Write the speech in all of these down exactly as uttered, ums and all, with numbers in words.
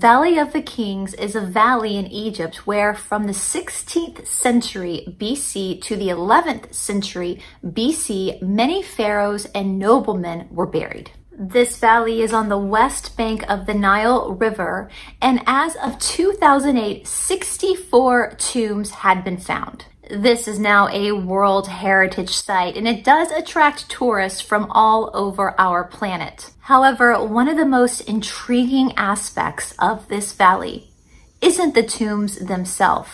Valley of the Kings is a valley in Egypt where from the sixteenth century B C to the eleventh century B C, many pharaohs and noblemen were buried. This valley is on the west bank of the Nile River, and as of two thousand eight, sixty-four tombs had been found. This is now a World Heritage Site, and it does attract tourists from all over our planet. However, one of the most intriguing aspects of this valley isn't the tombs themselves,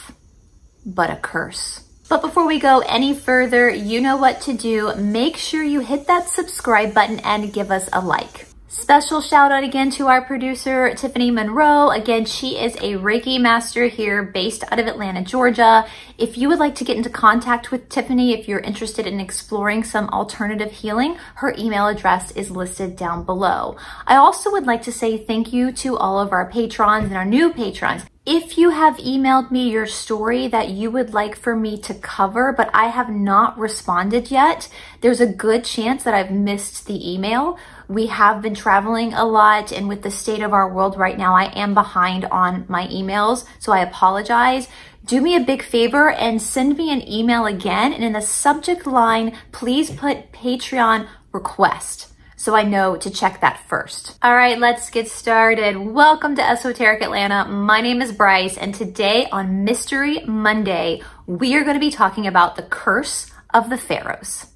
but a curse. But before we go any further, you know what to do. Make sure you hit that subscribe button and give us a like. Special shout out again to our producer, Tiffany Monroe. Again, she is a Reiki master here based out of Atlanta, Georgia. If you would like to get into contact with Tiffany, if you're interested in exploring some alternative healing, her email address is listed down below. I also would like to say thank you to all of our patrons and our new patrons. If you have emailed me your story that you would like for me to cover, but I have not responded yet, there's a good chance that I've missed the email. We have been traveling a lot, and with the state of our world right now, I am behind on my emails, so I apologize. Do me a big favor and send me an email again, and in the subject line, please put Patreon request, so I know to check that first. All right, let's get started. Welcome to Esoteric Atlanta. My name is Bryce, and today on Mystery Monday, we are going to be talking about the curse of the pharaohs.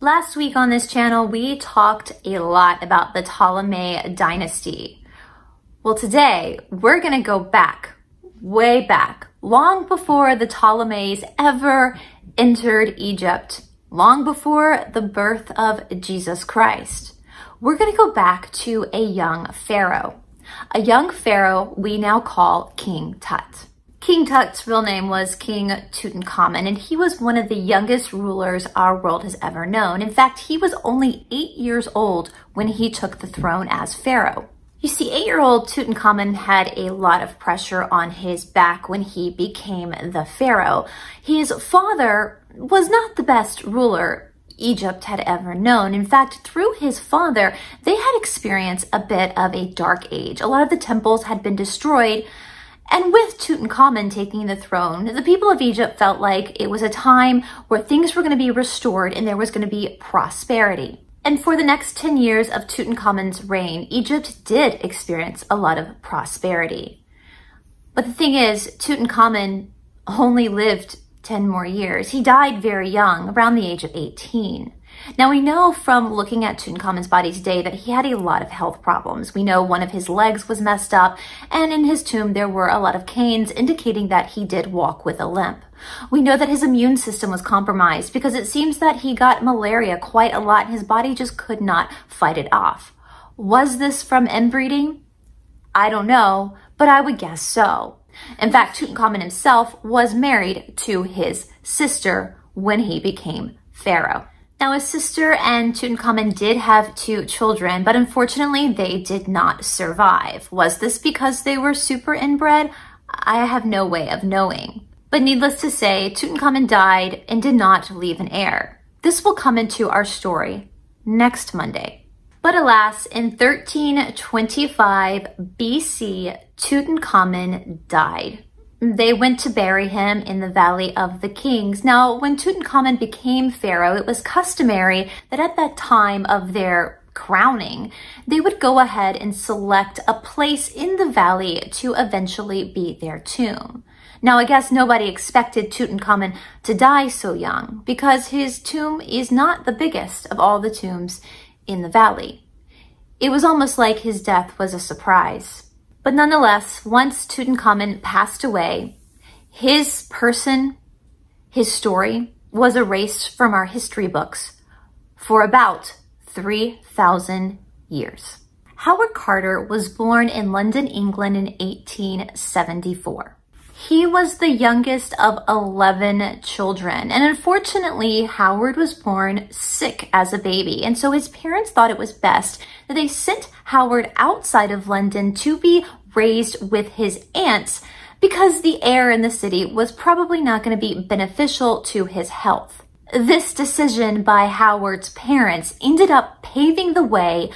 Last week on this channel, we talked a lot about the Ptolemy dynasty. Well, today we're going to go back, way back, long before the Ptolemies ever entered Egypt, long before the birth of Jesus Christ. We're going to go back to a young pharaoh, a young pharaoh we now call King Tut. King Tut's real name was King Tutankhamun, and he was one of the youngest rulers our world has ever known. In fact, he was only eight years old when he took the throne as pharaoh. You see, eight-year-old Tutankhamun had a lot of pressure on his back when he became the pharaoh. His father was not the best ruler Egypt had ever known. In fact, through his father, they had experienced a bit of a dark age. A lot of the temples had been destroyed, and with Tutankhamun taking the throne, the people of Egypt felt like it was a time where things were going to be restored and there was going to be prosperity. And for the next ten years of Tutankhamun's reign, Egypt did experience a lot of prosperity. But the thing is, Tutankhamun only lived ten more years. He died very young, around the age of eighteen. Now, we know from looking at Tutankhamen's body today that he had a lot of health problems. We know one of his legs was messed up, and in his tomb there were a lot of canes indicating that he did walk with a limp. We know that his immune system was compromised because it seems that he got malaria quite a lot and his body just could not fight it off. Was this from inbreeding? I don't know, but I would guess so. In fact, Tutankhamun himself was married to his sister when he became pharaoh. Now, his sister and Tutankhamun did have two children, but unfortunately, they did not survive. Was this because they were super inbred? I have no way of knowing. But needless to say, Tutankhamun died and did not leave an heir. This will come into our story next Monday. But alas, in thirteen twenty-five B C, Tutankhamun died. They went to bury him in the Valley of the Kings. Now, when Tutankhamun became pharaoh, it was customary that at that time of their crowning, they would go ahead and select a place in the valley to eventually be their tomb. Now, I guess nobody expected Tutankhamun to die so young because his tomb is not the biggest of all the tombs in the valley. It was almost like his death was a surprise. But nonetheless, once Tutankhamun passed away, his person, his story, was erased from our history books for about three thousand years. Howard Carter was born in London, England in eighteen seventy-four. He was the youngest of eleven children, and unfortunately, Howard was born sick as a baby, and so his parents thought it was best that they sent Howard outside of London to be raised with his aunts, because the air in the city was probably not going to be beneficial to his health. This decision by Howard's parents ended up paving the way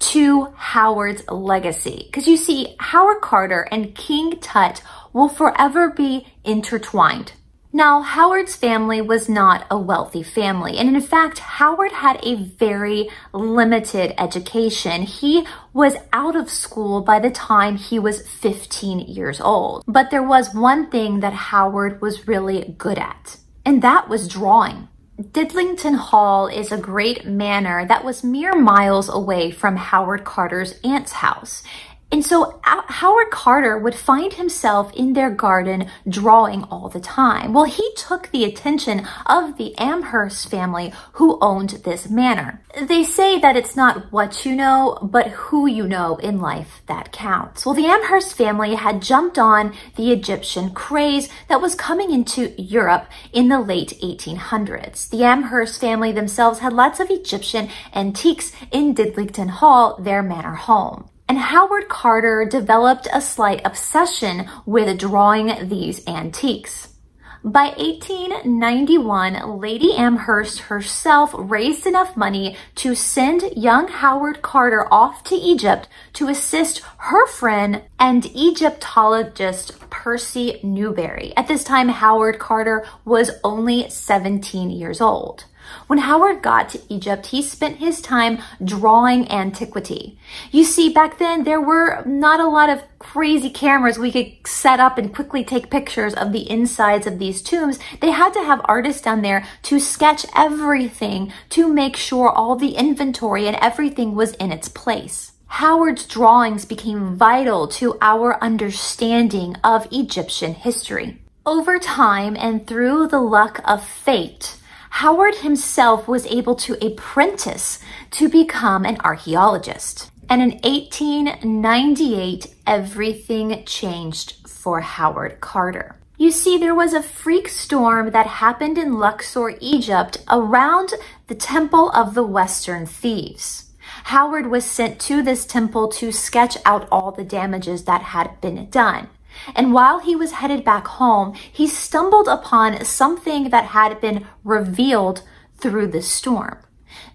to Howard's legacy, because you see, Howard Carter and King Tut will forever be intertwined. Now, Howard's family was not a wealthy family, and in fact, Howard had a very limited education. He was out of school by the time he was fifteen years old. But there was one thing that Howard was really good at, and that was drawing. Diddlington Hall is a great manor that was mere miles away from Howard Carter's aunt's house. And so Howard Carter would find himself in their garden drawing all the time. Well, he took the attention of the Amherst family who owned this manor. They say that it's not what you know, but who you know in life that counts. Well, the Amherst family had jumped on the Egyptian craze that was coming into Europe in the late eighteen hundreds. The Amherst family themselves had lots of Egyptian antiques in Diddlington Hall, their manor home. And Howard Carter developed a slight obsession with drawing these antiques. By eighteen ninety-one, Lady Amherst herself raised enough money to send young Howard Carter off to Egypt to assist her friend and Egyptologist Percy Newberry. At this time, Howard Carter was only seventeen years old. When Howard got to Egypt, he spent his time drawing antiquity. You see, back then, there were not a lot of crazy cameras we could set up and quickly take pictures of the insides of these tombs. They had to have artists down there to sketch everything to make sure all the inventory and everything was in its place. Howard's drawings became vital to our understanding of Egyptian history. Over time and through the luck of fate, Howard himself was able to apprentice to become an archaeologist. And in eighteen ninety-eight, everything changed for Howard Carter. You see, there was a freak storm that happened in Luxor, Egypt, around the Temple of the Western Thieves. Howard was sent to this temple to sketch out all the damages that had been done. And while he was headed back home, he stumbled upon something that had been revealed through the storm.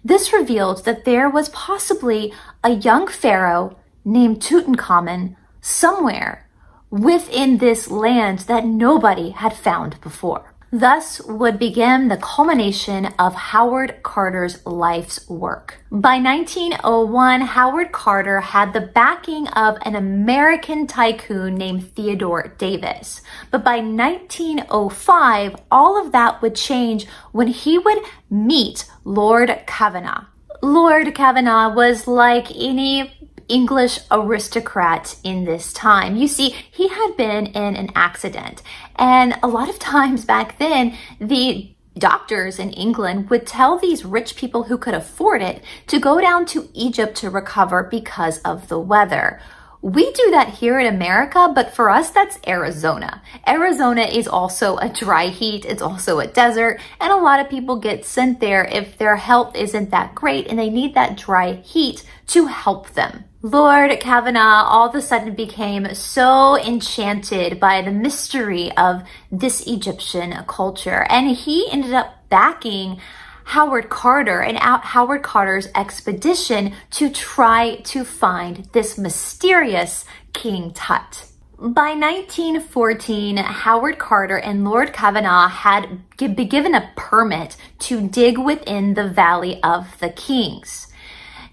This revealed that there was possibly a young pharaoh named Tutankhamun somewhere within this land that nobody had found before. Thus would begin the culmination of Howard Carter's life's work. By nineteen oh one, Howard Carter had the backing of an American tycoon named Theodore Davis. But by nineteen oh five, all of that would change when he would meet Lord Carnarvon. Lord Carnarvon was like any English aristocrat in this time. You see, he had been in an accident. And a lot of times back then, the doctors in England would tell these rich people who could afford it to go down to Egypt to recover because of the weather. We do that here in America, but for us, that's Arizona. Arizona is also a dry heat. It's also a desert. And a lot of people get sent there if their health isn't that great and they need that dry heat to help them. Lord Carnarvon all of a sudden became so enchanted by the mystery of this Egyptian culture, and he ended up backing Howard Carter and Howard Carter's expedition to try to find this mysterious King Tut. By nineteen fourteen, Howard Carter and Lord Carnarvon had been given a permit to dig within the Valley of the Kings.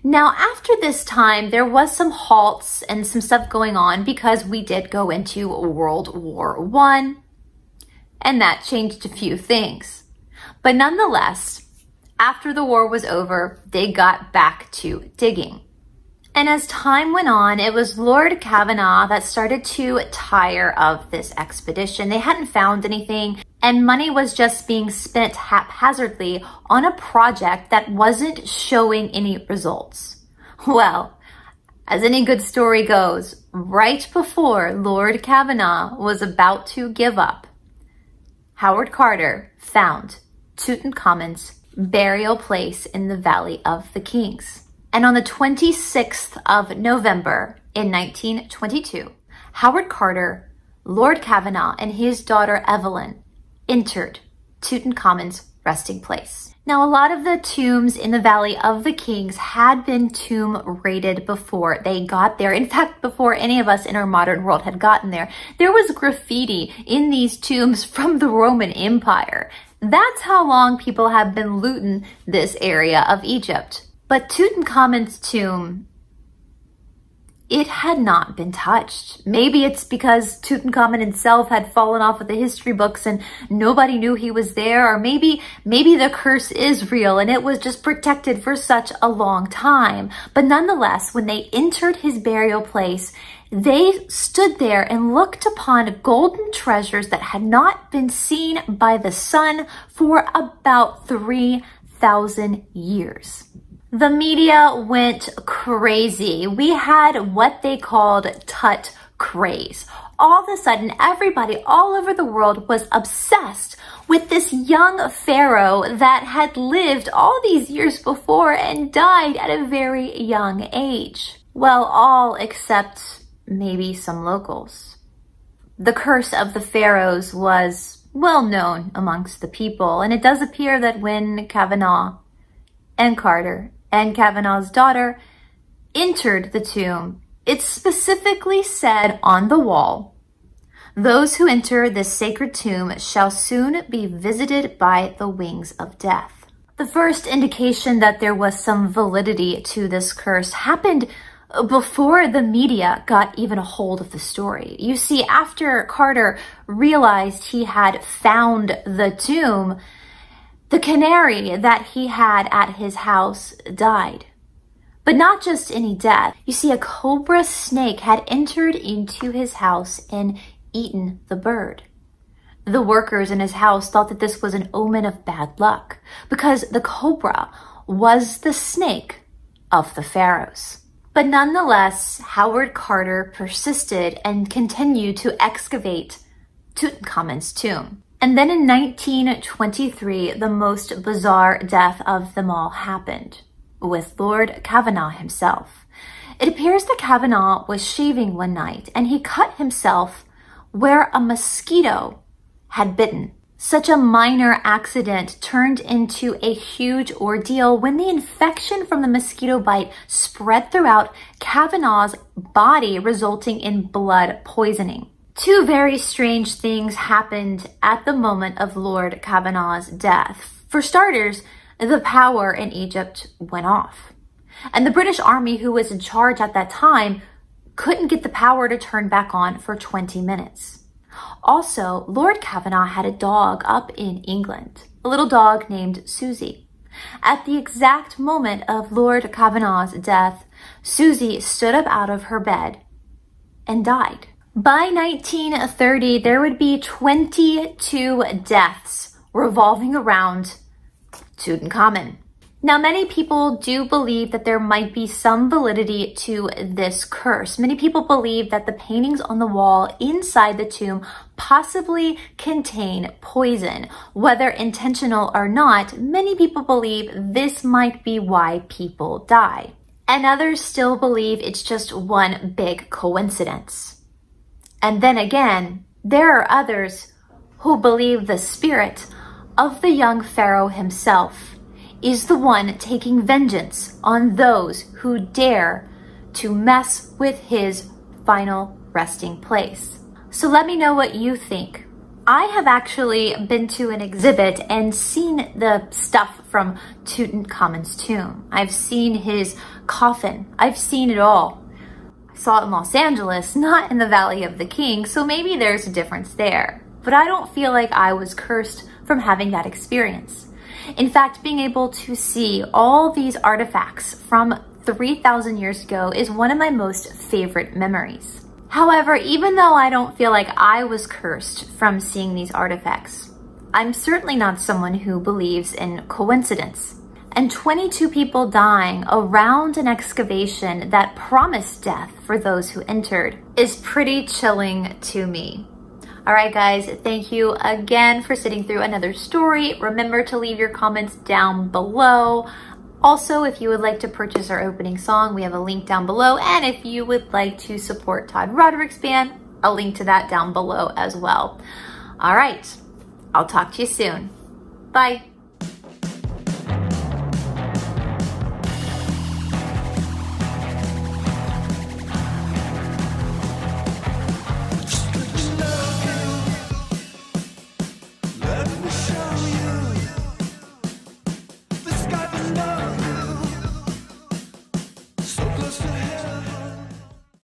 Now, after this time, there was some halts and some stuff going on because we did go into World War One, and that changed a few things. But nonetheless, after the war was over, they got back to digging. And as time went on, it was Lord Carnarvon that started to tire of this expedition. They hadn't found anything, and money was just being spent haphazardly on a project that wasn't showing any results. Well, As any good story goes, right before Lord Carnarvon was about to give up, Howard Carter found Tutankhamun's burial place in the Valley of the Kings. And on the twenty-sixth of November in nineteen twenty-two, Howard Carter, Lord Carnarvon, and his daughter Evelyn entered Tutankhamun's resting place. Now, a lot of the tombs in the Valley of the Kings had been tomb raided before they got there. In fact, before any of us in our modern world had gotten there, there was graffiti in these tombs from the Roman Empire. That's how long people have been looting this area of Egypt. But Tutankhamun's tomb, it had not been touched. Maybe it's because Tutankhamun himself had fallen off of the history books and nobody knew he was there, or maybe maybe the curse is real and it was just protected for such a long time. But nonetheless, when they entered his burial place, they stood there and looked upon golden treasures that had not been seen by the sun for about three thousand years. The media went crazy. We had what they called Tut craze. All of a sudden, everybody all over the world was obsessed with this young pharaoh that had lived all these years before and died at a very young age. Well, all except maybe some locals. The curse of the pharaohs was well known amongst the people, and it does appear that when Carnarvon and Carter and Carnarvon's daughter entered the tomb, it specifically said on the wall, "Those who enter this sacred tomb shall soon be visited by the wings of death." The first indication that there was some validity to this curse happened before the media got even a hold of the story. You see, after Carter realized he had found the tomb, the canary that he had at his house died. But not just any death. You see, a cobra snake had entered into his house and eaten the bird. The workers in his house thought that this was an omen of bad luck because the cobra was the snake of the pharaohs. But nonetheless, Howard Carter persisted and continued to excavate Tutankhamun's tomb. And then in nineteen twenty-three, the most bizarre death of them all happened, with Lord Carnarvon himself. It appears that Carnarvon was shaving one night, and he cut himself where a mosquito had bitten. Such a minor accident turned into a huge ordeal when the infection from the mosquito bite spread throughout Carnarvon's body, resulting in blood poisoning. Two very strange things happened at the moment of Lord Carnarvon's death. For starters, the power in Egypt went off, and the British army, who was in charge at that time, couldn't get the power to turn back on for twenty minutes. Also, Lord Carnarvon had a dog up in England, a little dog named Susie. At the exact moment of Lord Carnarvon's death, Susie stood up out of her bed and died. By nineteen thirty, there would be twenty-two deaths revolving around Tutankhamun. Now, many people do believe that there might be some validity to this curse. Many people believe that the paintings on the wall inside the tomb possibly contain poison. Whether intentional or not, many people believe this might be why people die. And others still believe it's just one big coincidence. And then again, there are others who believe the spirit of the young pharaoh himself is the one taking vengeance on those who dare to mess with his final resting place. So let me know what you think. I have actually been to an exhibit and seen the stuff from Tutankhamun's tomb. I've seen his coffin. I've seen it all. Saw it in Los Angeles, not in the Valley of the Kings, so maybe there's a difference there. But I don't feel like I was cursed from having that experience. In fact, being able to see all these artifacts from three thousand years ago is one of my most favorite memories. However, even though I don't feel like I was cursed from seeing these artifacts, I'm certainly not someone who believes in coincidence. and twenty-two people dying around an excavation that promised death for those who entered is pretty chilling to me. All right, guys, thank you again for sitting through another story. Remember to leave your comments down below. Also, if you would like to purchase our opening song, we have a link down below. And if you would like to support Todd Roderick's band, a link to that down below as well. All right, I'll talk to you soon. Bye.